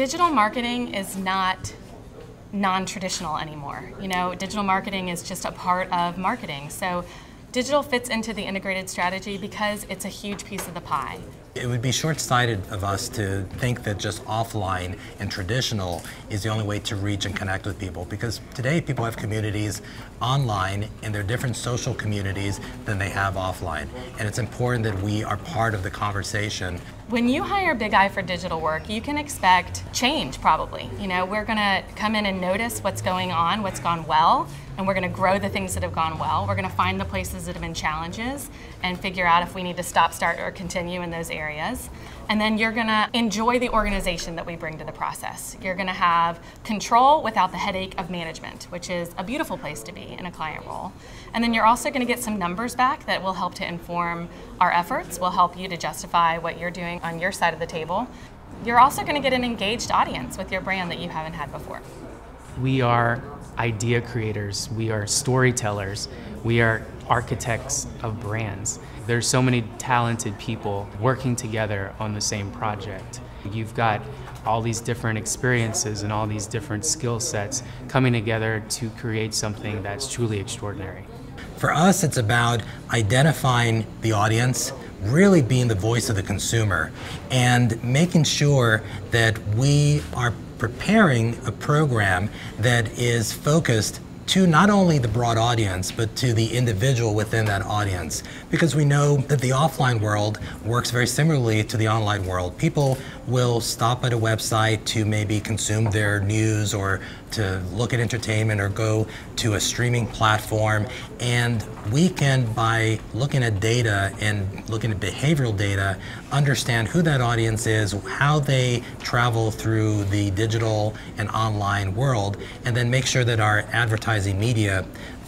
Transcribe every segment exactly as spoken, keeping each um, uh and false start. digital marketing is not non-traditional anymore. You know, digital marketing is just a part of marketing. So digital fits into the integrated strategy because it's a huge piece of the pie. It would be short-sighted of us to think that just offline and traditional is the only way to reach and connect with people, because today people have communities online and they're different social communities than they have offline. And it's important that we are part of the conversation. When you hire BIGEYE for digital work, you can expect change probably. You know, we're gonna come in and notice what's going on, what's gone well, and we're gonna grow the things that have gone well. We're gonna find the places that have been challenges and figure out if we need to stop, start, or continue in those areas. And then you're gonna enjoy the organization that we bring to the process. You're gonna have control without the headache of management, which is a beautiful place to be in a client role. And then you're also gonna get some numbers back that will help to inform our efforts, will help you to justify what you're doing on your side of the table. You're also going to get an engaged audience with your brand that you haven't had before. We are idea creators, we are storytellers, we are architects of brands. There's so many talented people working together on the same project. You've got all these different experiences and all these different skill sets coming together to create something that's truly extraordinary. For us, it's about identifying the audience, really being the voice of the consumer, and making sure that we are preparing a program that is focused to not only the broad audience, but to the individual within that audience. Because we know that the offline world works very similarly to the online world. People will stop at a website to maybe consume their news or to look at entertainment or go to a streaming platform. And we can, by looking at data and looking at behavioral data, understand who that audience is, how they travel through the digital and online world, and then make sure that our advertising media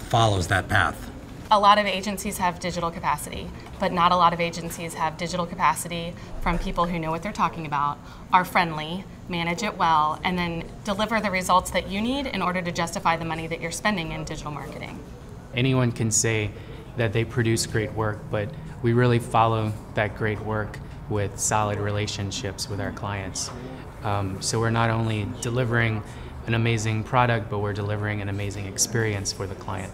follows that path. A lot of agencies have digital capacity, but not a lot of agencies have digital capacity from people who know what they're talking about, are friendly, manage it well, and then deliver the results that you need in order to justify the money that you're spending in digital marketing. Anyone can say that they produce great work, but we really follow that great work with solid relationships with our clients. Um, so we're not only delivering an amazing product, but we're delivering an amazing experience for the client.